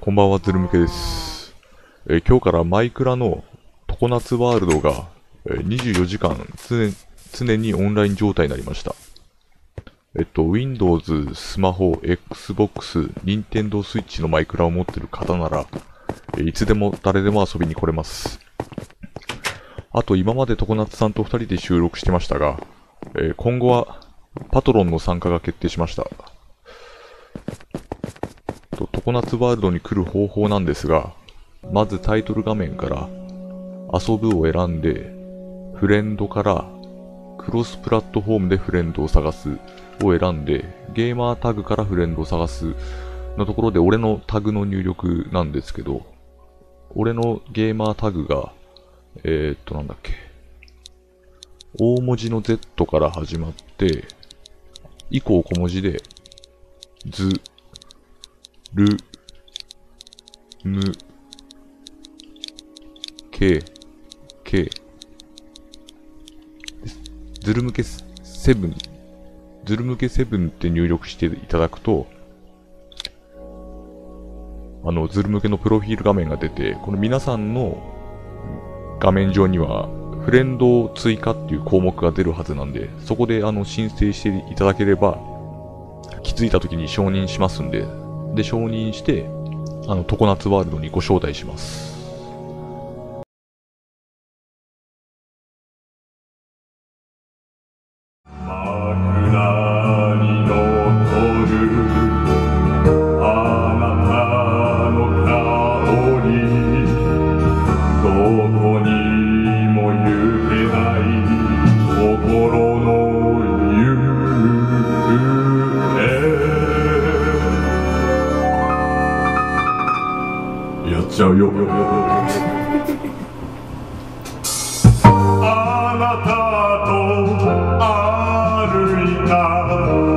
こんばんは、ズル向けです。今日からマイクラの常夏ワールドが24時間常にオンライン状態になりました。Windows、スマホ、Xbox、Nintendo Switch のマイクラを持ってる方なら、いつでも誰でも遊びに来れます。あと今まで常夏さんと2人で収録してましたが、今後はパトロンの参加が決定しました。常夏ワールドに来る方法なんですが、まずタイトル画面から遊ぶを選んで、フレンドからクロスプラットフォームでフレンドを探すを選んで、ゲーマータグからフレンドを探すのところで俺のタグの入力なんですけど、俺のゲーマータグが、なんだっけ、大文字の Z から始まって、以降小文字で、ず、る、む、け、け、ズル向け7、ズル向け7って入力していただくと、ズル向けのプロフィール画面が出て、この皆さんの画面上には、フレンドを追加っていう項目が出るはずなんで、そこで申請していただければ、気づいた時に承認しますんで、で、承認して、常夏ワールドにご招待します。あなたのと歩いた